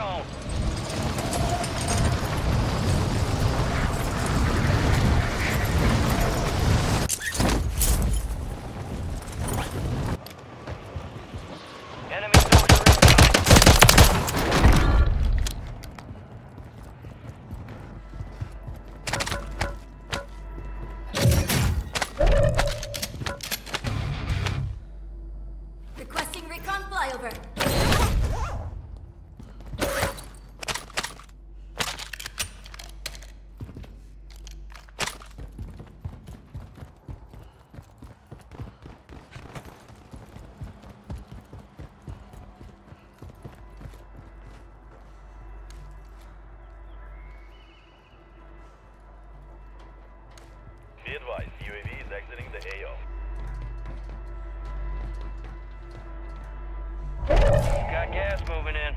control. Enemy soldier inside. Requesting recon flyover. Be advised, UAV is exiting the AO. Got gas moving in.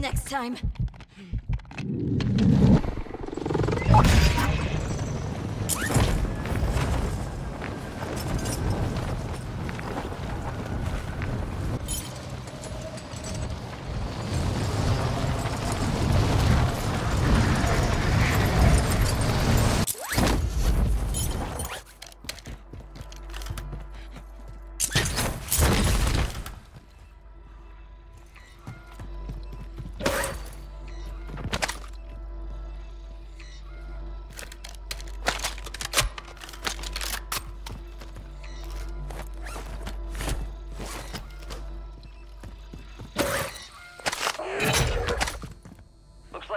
Next time.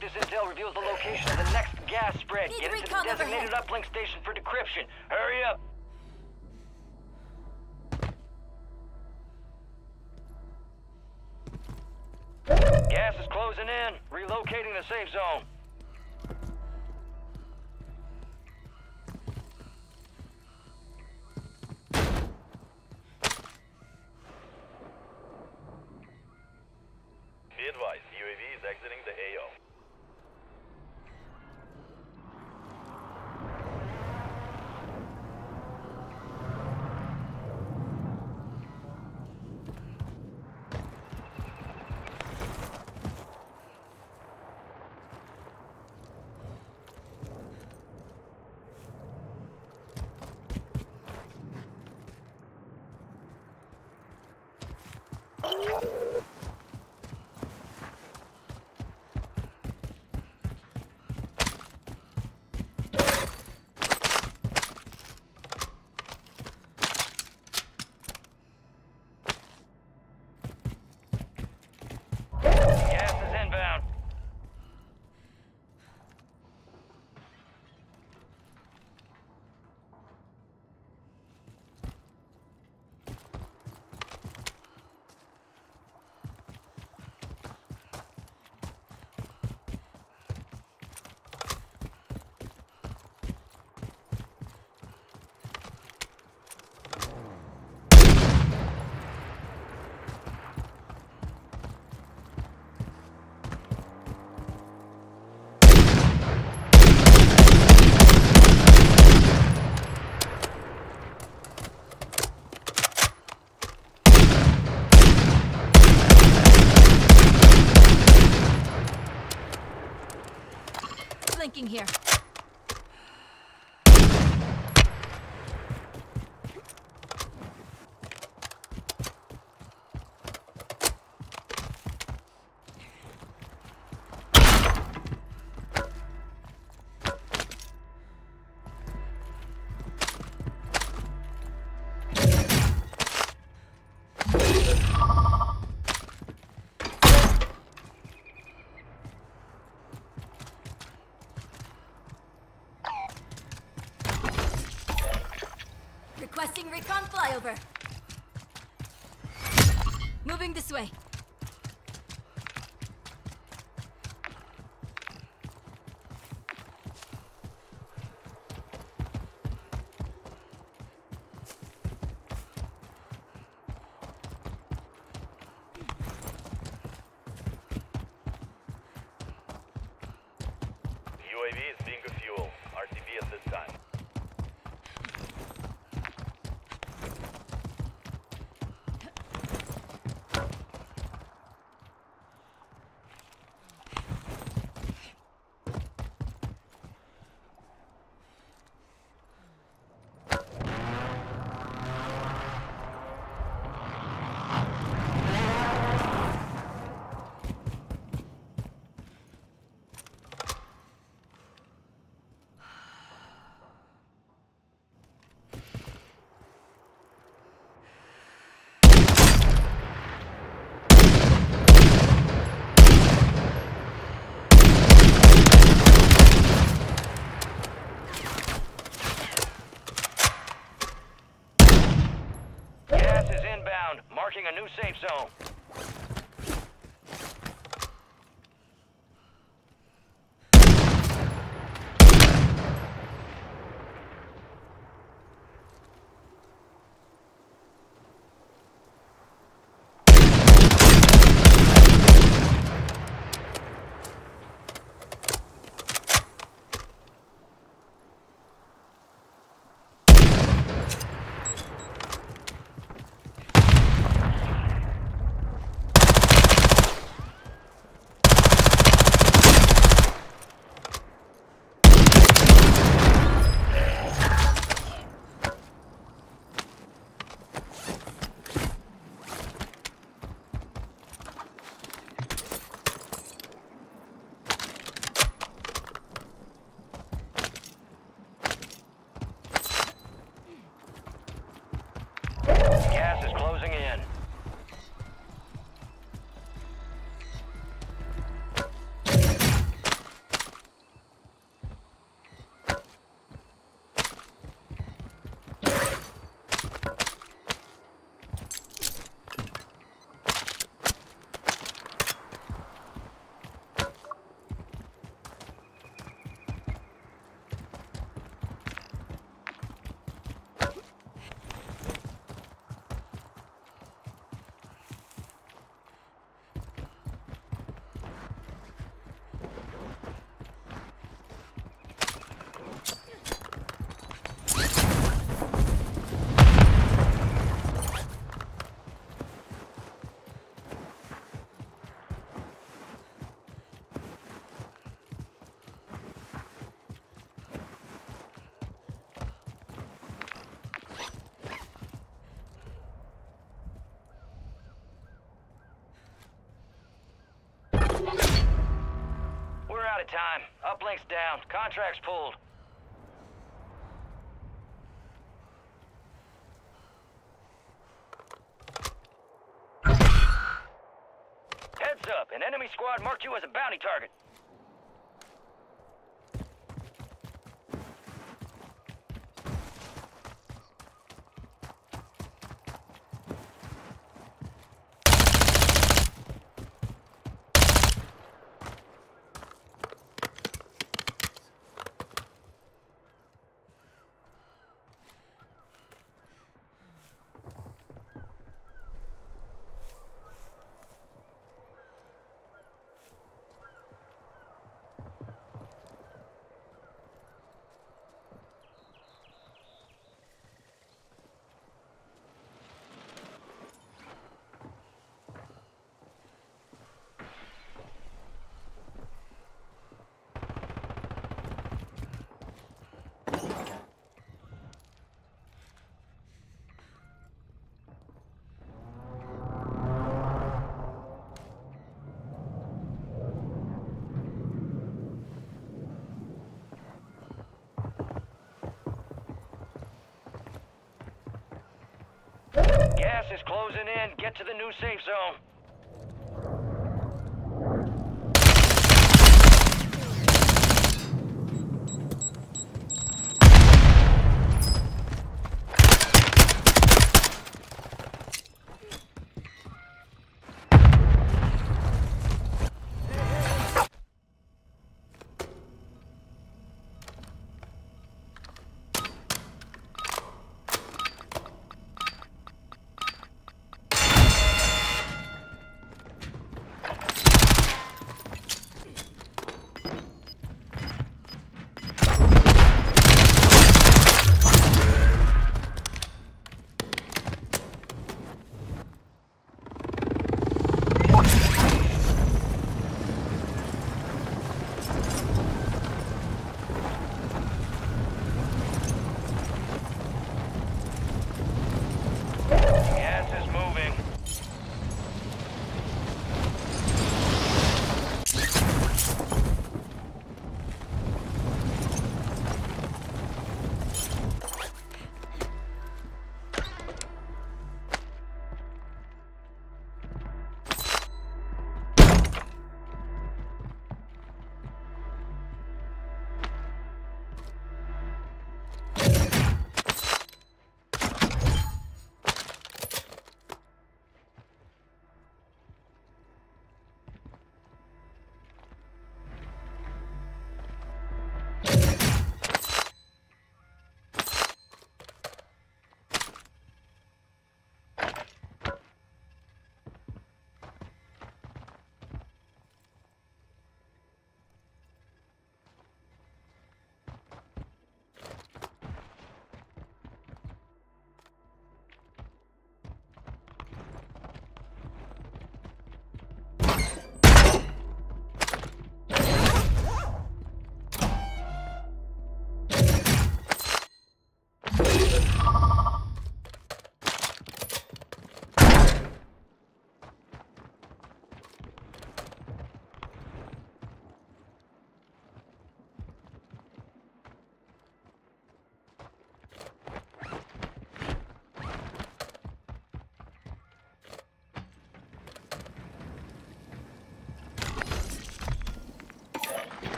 This intel reveals the location of the next gas spread. Get it to the designated uplink station for decryption. Hurry up! Gas is closing in. Relocating the safe zone. Be advised, UAV is exiting the AO. Blinking here. Requesting recon flyover. Moving this way. UAV is being a fuel. RTV at this time. A new safe zone. time. Uplink's down. Contract's pulled. Heads up. An enemy squad marked you as a bounty target. Gas is closing in. Get to the new safe zone.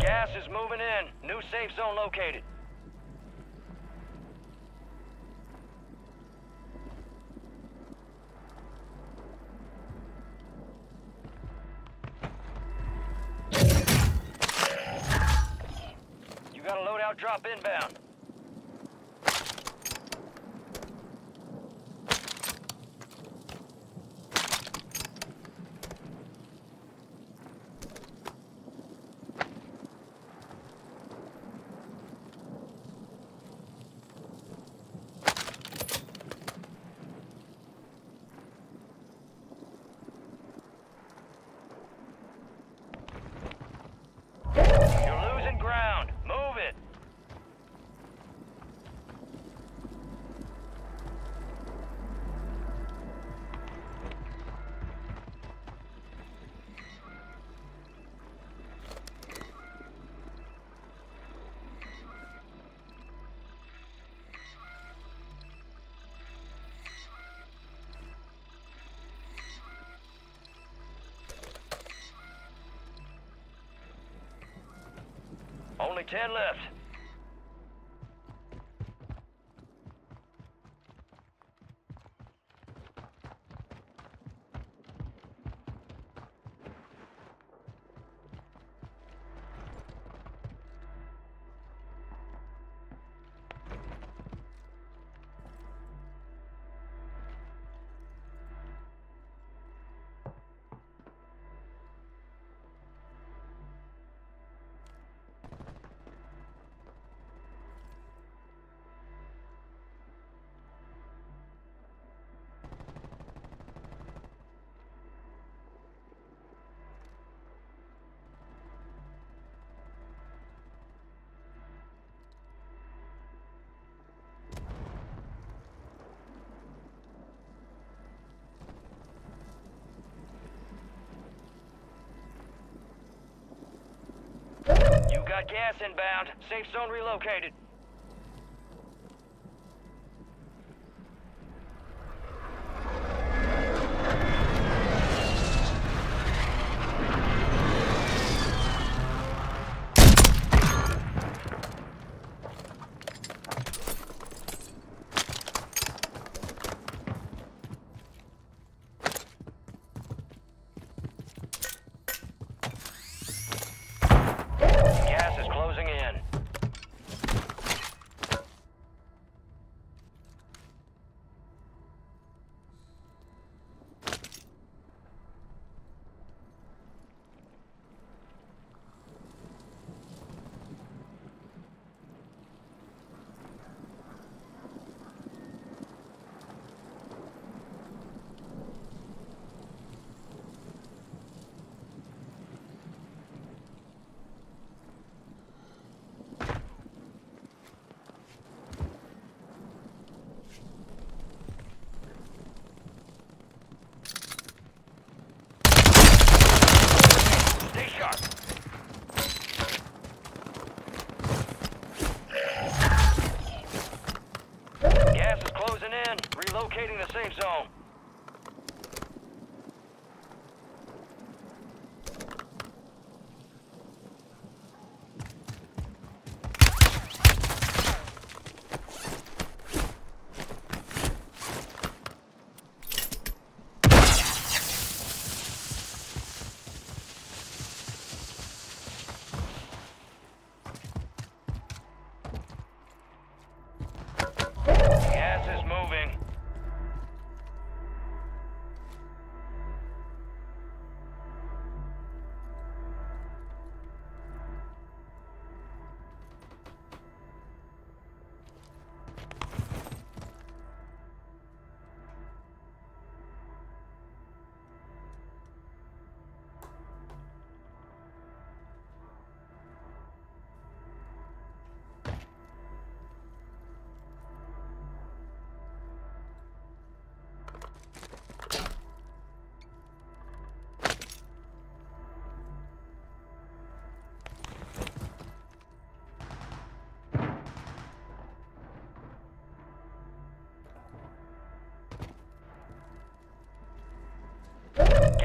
Gas is moving in. New safe zone located. You got a loadout drop inbound. Only 10 left. Got gas inbound. Safe zone relocated. Locating the safe zone.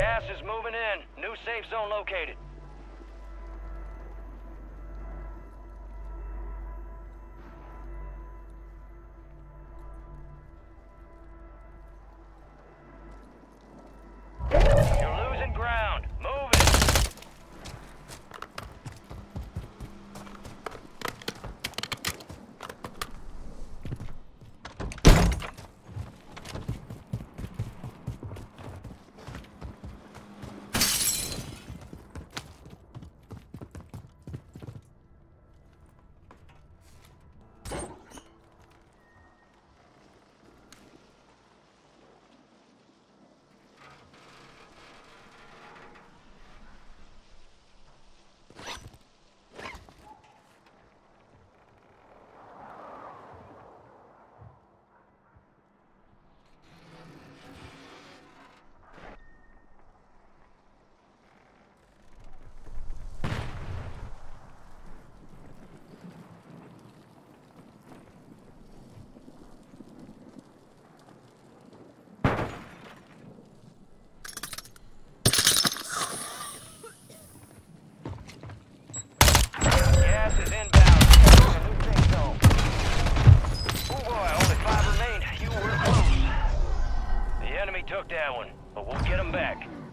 Gas is moving in. New safe zone located. You're losing ground. Move it. took that one, but we'll get them back.